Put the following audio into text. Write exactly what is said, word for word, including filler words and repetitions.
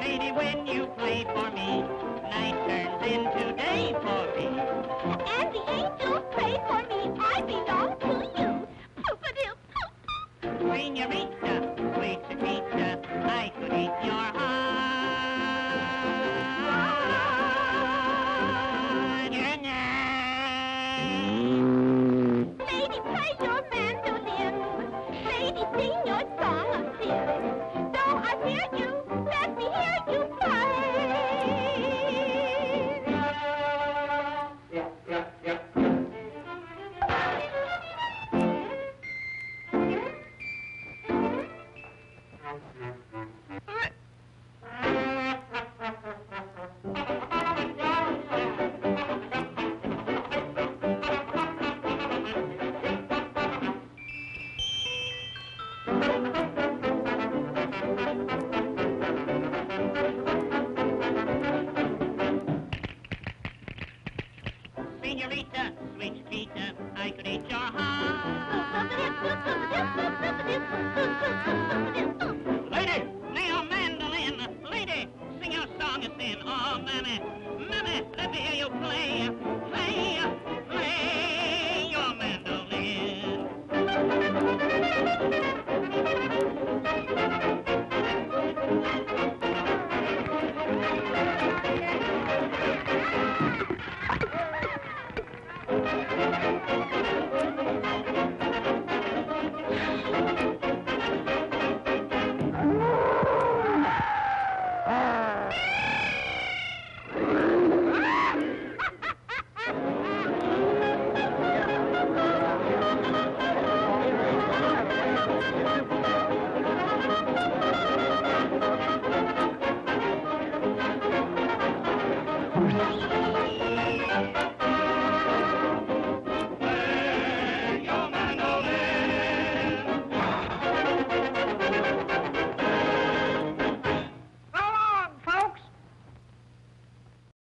Lady, when you play for me, night turns into day for me. Senorita, sweet Peter, I could eat your heart. Lady, play your mandolin. Lady, sing your song again. Oh, mammy, mammy, let me hear you play.